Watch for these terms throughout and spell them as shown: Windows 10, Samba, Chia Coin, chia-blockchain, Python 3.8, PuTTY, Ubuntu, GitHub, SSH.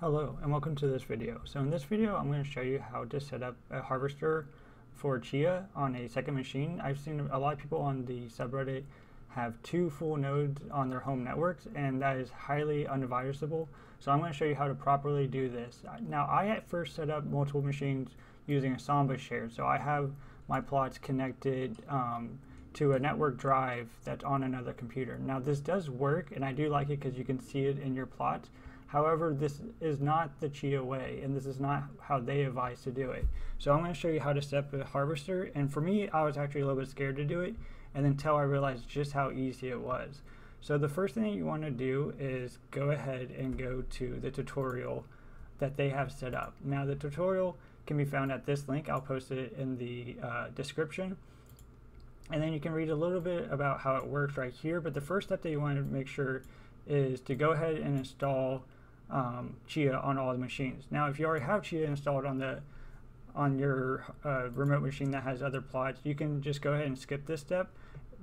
Hello and welcome to this video. So in this video I'm going to show you how to set up a harvester for Chia on a second machine. I've seen a lot of people on the subreddit have two full nodes on their home networks, and that is highly unvirusable. So I'm going to show you how to properly do this. Now, I at first set up multiple machines using a Samba share. So I have my plots connected to a network drive that's on another computer. Now this does work, and I do like it because you can see it in your plots. However, this is not the Chia way, and this is not how they advise to do it. So I'm going to show you how to set up a harvester, and for me, I was actually a little bit scared to do it, and until I realized just how easy it was. So the first thing that you want to do is go ahead and go to the tutorial that they have set up. Now the tutorial can be found at this link. I'll post it in the description. And then you can read a little bit about how it works right here, but the first step that you want to make sure is to go ahead and install Chia on all the machines. Now, if you already have Chia installed on your remote machine that has other plots, you can just go ahead and skip this step.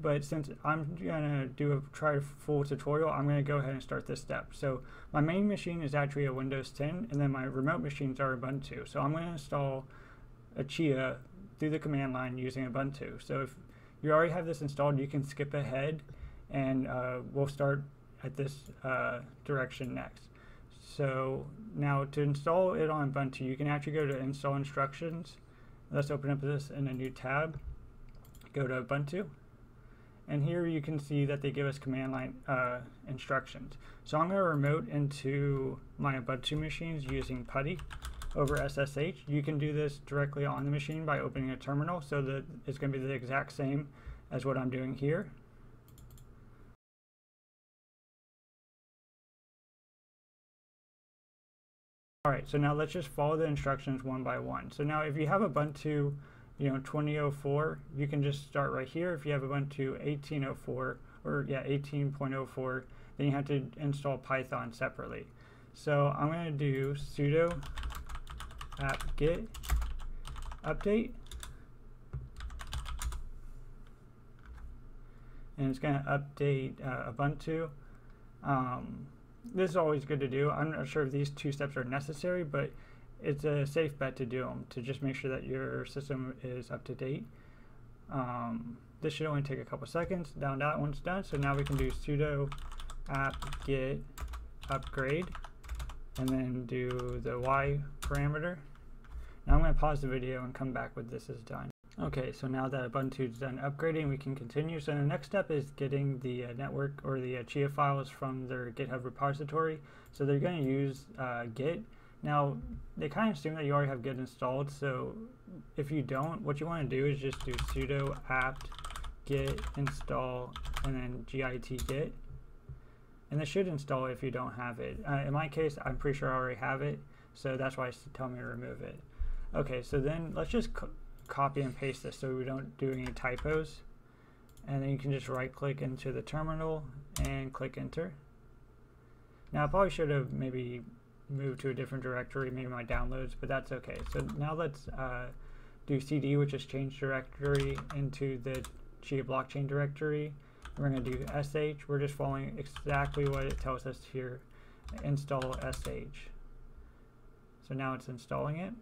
But since I'm gonna do a full tutorial, I'm gonna go ahead and start this step. So my main machine is actually a Windows 10, and then my remote machines are Ubuntu. So I'm gonna install a Chia through the command line using Ubuntu. So if you already have this installed, you can skip ahead, and we'll start at this direction next. So now to install it on Ubuntu, you can actually go to install instructions. Let's open up this in a new tab, go to Ubuntu, and here you can see that they give us command line instructions. So I'm going to remote into my Ubuntu machines using PuTTY over SSH. You can do this directly on the machine by opening a terminal, so that it's going to be the exact same as what I'm doing here. Alright, so now let's just follow the instructions one by one. So now if you have Ubuntu 20.04, you can just start right here. If you have Ubuntu 18.04 or 18.04, then you have to install Python separately. So I'm going to do sudo apt-get update, and it's going to update Ubuntu. This is always good to do. I'm not sure if these two steps are necessary, but it's a safe bet to do them, to just make sure that your system is up to date. This should only take a couple seconds. Now that one's done, so now we can do sudo apt-get upgrade, and then do the Y parameter. Now I'm going to pause the video and come back when this is done. Okay, so now that Ubuntu's done upgrading, we can continue. So the next step is getting the network or the Chia files from their GitHub repository. So they're going to use Git. Now, they kind of assume that you already have Git installed. So if you don't, what you want to do is just do sudo apt-get install and then git. And this should install if you don't have it. In my case, I'm pretty sure I already have it. So that's why it's telling me to remove it. Okay, so then let's just copy and paste this so we don't do any typos, and then you can just right click into the terminal and click enter. Now I probably should have maybe moved to a different directory, maybe my downloads, but that's okay. So now let's do cd, which is change directory, into the Chia blockchain directory. We're going to do sh. We're just following exactly what it tells us here, install sh. So now it's installing it.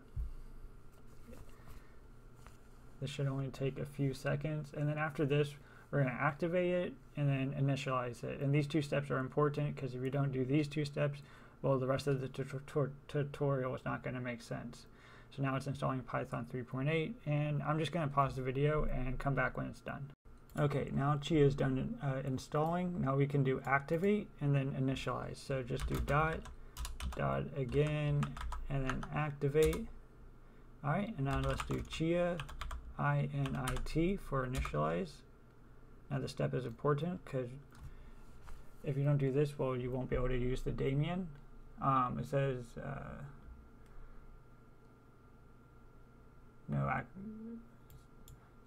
This should only take a few seconds, and then after this we're going to activate it and then initialize it. And these two steps are important, because if you don't do these two steps, well, the rest of the tutorial is not going to make sense. So now it's installing Python 3.8, and I'm just going to pause the video and come back when it's done. Okay, now Chia is done installing. Now we can do activate and then initialize. So just do dot again and then activate. Alright, and now let's do Chia init for initialize. Now this step is important, because if you don't do this, well, you won't be able to use the daemon. It says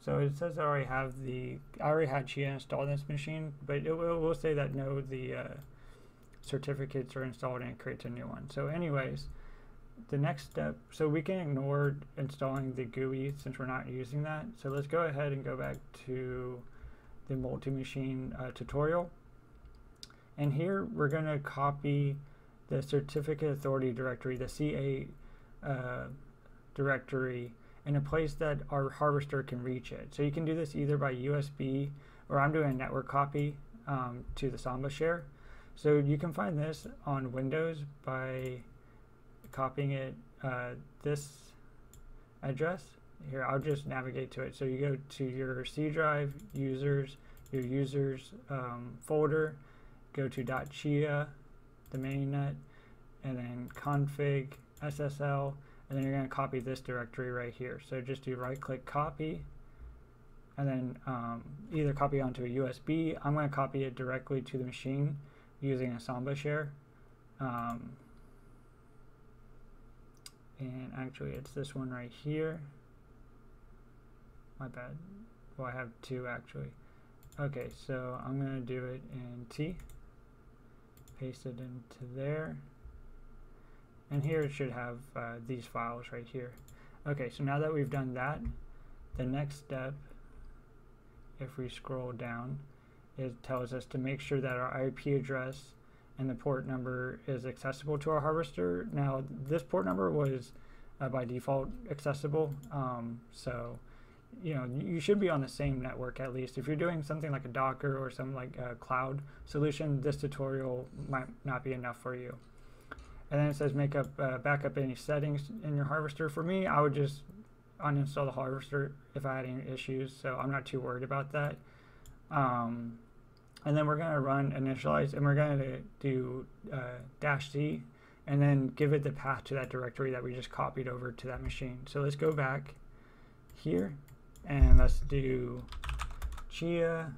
so it says I already had Chia installed on this machine, but it will say that no, the certificates are installed, and it creates a new one. So anyways, the next step, so we can ignore installing the GUI since we're not using that. So let's go ahead and go back to the multi-machine tutorial, and here we're going to copy the certificate authority directory, the CA directory, in a place that our harvester can reach it. So you can do this either by USB, or I'm doing a network copy to the Samba share. So you can find this on Windows by copying it this address. Here, I'll just navigate to it. So you go to your C drive, users, your users folder, go to .chia, the mainnet, and then config, SSL, and then you're going to copy this directory right here. So just do right click copy, and then either copy onto a USB. I'm going to copy it directly to the machine using a Samba share. And actually it's this one right here. My bad. Well, I have two actually. Okay, so I'm gonna do it in T, paste it into there, and here it should have these files right here. Okay, so now that we've done that, the next step, if we scroll down, it tells us to make sure that our IP address and the port number is accessible to our harvester. Now this port number was by default accessible, so you know, you should be on the same network at least. If you're doing something like a Docker or some like a cloud solution, this tutorial might not be enough for you. And then it says make up backup any settings in your harvester. For me, I would just uninstall the harvester if I had any issues, so I'm not too worried about that. And then we're going to run initialize, and we're going to do -c, and then give it the path to that directory that we just copied over to that machine. So let's go back here, and let's do chia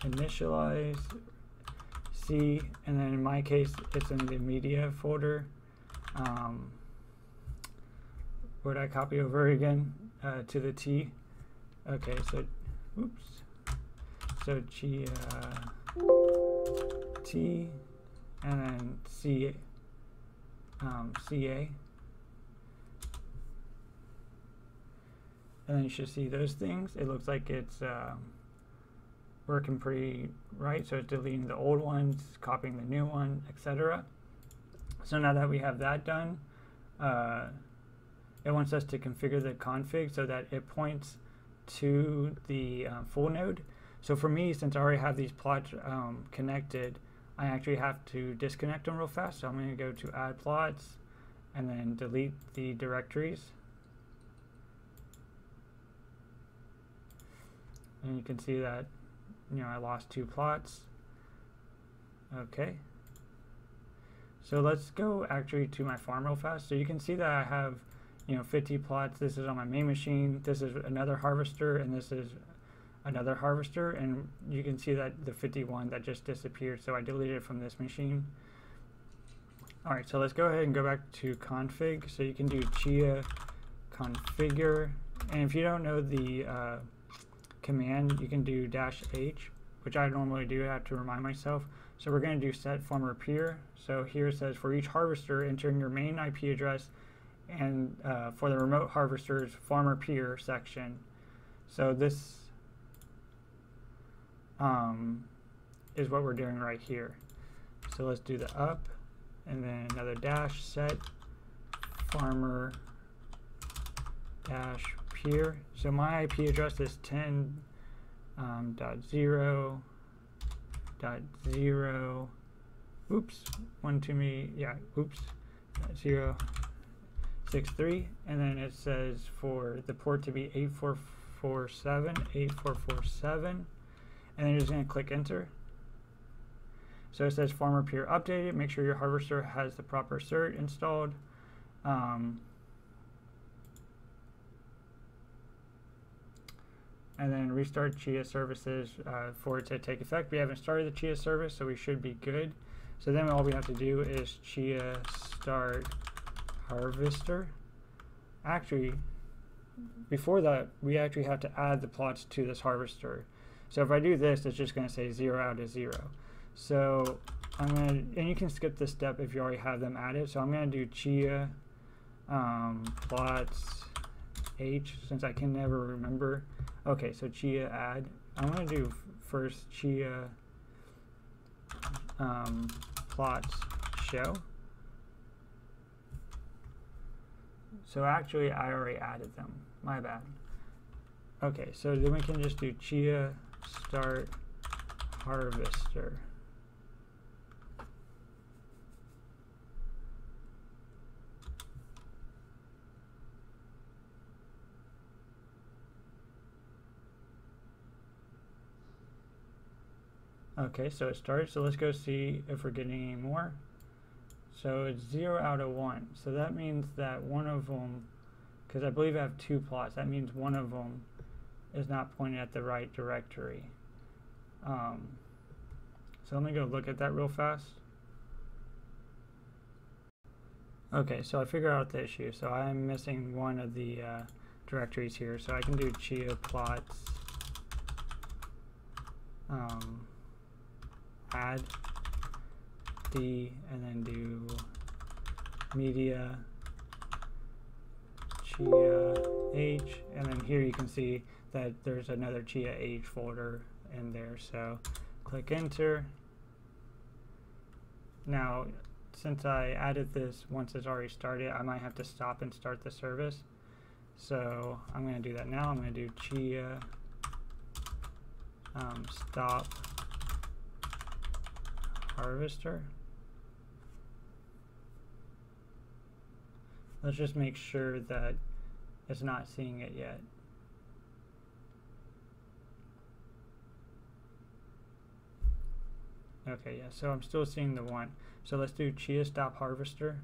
initialize c, and then in my case it's in the media folder. Would I copy over again to the T? Okay, so oops, so chia t and then c ca, and then you should see those things. It looks like it's working pretty right, so it's deleting the old ones, copying the new one, etc. So now that we have that done, it wants us to configure the config so that it points to the full node. So for me, since I already have these plots connected, I actually have to disconnect them real fast. So I'm going to go to add plots and then delete the directories. And you can see that, you know, I lost two plots. Okay. So let's go actually to my farm real fast. So you can see that I have, you know, 50 plots. This is on my main machine. This is another harvester, and this is another harvester. And you can see that the 51 that just disappeared. So I deleted it from this machine. All right. So let's go ahead and go back to config. So you can do chia configure. And if you don't know the command, you can do -h, which I normally do, I have to remind myself. So we're going to do set former peer. So here it says for each harvester, entering your main IP address, and for the remote harvesters, former peer section. So this is what we're doing right here. So let's do the up and then another dash, set farmer dash here. So my IP address is 10.0.0. Oops, one too many. Yeah, oops. 0.0.63, and then it says for the port to be 8447, and then you're just going to click enter. So it says farmer peer updated. Make sure your harvester has the proper cert installed. And then restart Chia services for it to take effect. We haven't started the Chia service, so we should be good. So then all we have to do is Chia start harvester. Actually, before that, we actually have to add the plots to this harvester. So if I do this, it's just going to say 0 out of 0. So I'm going to, and you can skip this step if you already have them added. So I'm going to do Chia plots H, since I can never remember. Okay, so chia add. I'm going to do first chia plots show, So actually, I already added them. My bad. Okay, so then we can just do chia start harvester. Okay, so it starts. So let's go see if we're getting any more. So it's 0 out of 1. So that means that one of them, because I believe I have 2 plots, that means one of them is not pointed at the right directory. So let me go look at that real fast. Okay, so I figured out the issue. So I'm missing one of the directories here. So I can do chia plots add D, and then do media chia h, and then here you can see that there's another chia h folder in there. So click enter. Now, since I added this once it's already started, I might have to stop and start the service. So I'm going to do that now. I'm going to do chia stop harvester. Let's just make sure that it's not seeing it yet. Okay, yeah, so I'm still seeing the one. So let's do chia stop harvester.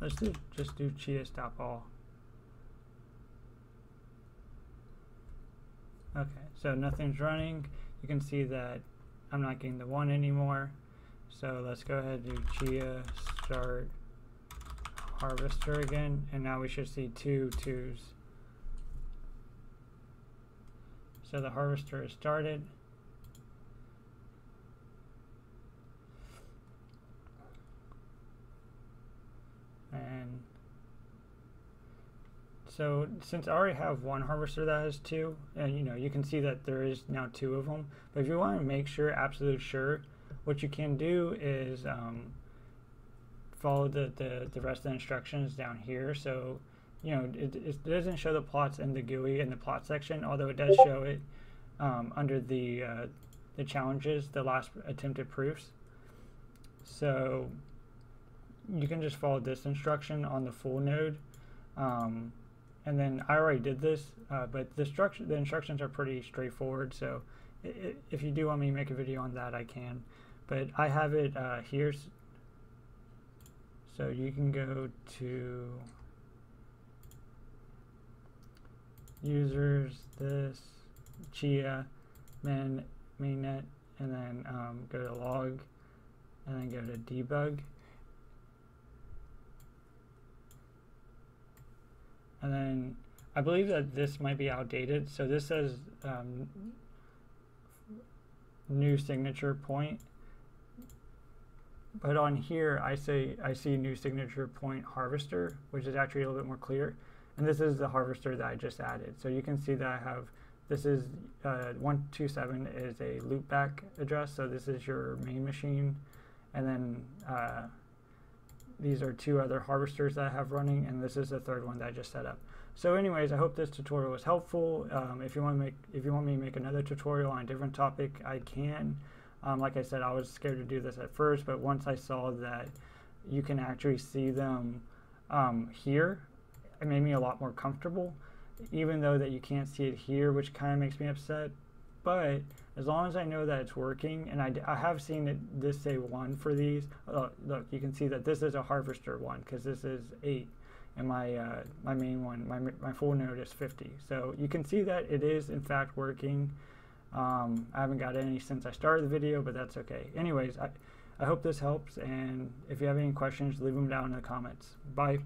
Let's just do chia stop all. Okay, so nothing's running. You can see that I'm not getting the one anymore. So let's go ahead and do chia start harvester again, and now we should see 2 2s. So the harvester is started. So since I already have one harvester that has 2, and you can see that there is now 2 of them. But if you want to make sure, absolute sure, what you can do is follow the rest of the instructions down here. So it doesn't show the plots in the GUI in the plot section, although it does show it under the challenges, the last attempted proofs. So you can just follow this instruction on the full node. And then I already did this, but the instructions are pretty straightforward. So if you do want me to make a video on that, I can. But I have it here. So you can go to users, this, chia, mainnet, and then go to log, and then go to debug. And then I believe that this might be outdated. So this says new signature point, but on here I see new signature point harvester, which is actually a little bit more clear. And this is the harvester that I just added. So you can see that I have, this is 127 is a loopback address. So this is your main machine, and then these are 2 other harvesters that I have running, and this is the 3rd one that I just set up. So anyways, I hope this tutorial was helpful. If you want me to make another tutorial on a different topic, I can. Like I said, I was scared to do this at first, but once I saw that you can actually see them here, it made me a lot more comfortable, even though that you can't see it here, which kind of makes me upset. But as long as I know that it's working, and I have seen it, this say 1 for these. Look, you can see that this is a harvester one, because this is 8, and my main one, my full node is 50. So you can see that it is in fact working. I haven't got any since I started the video, but that's okay. Anyways, I hope this helps, and if you have any questions, leave them down in the comments. Bye.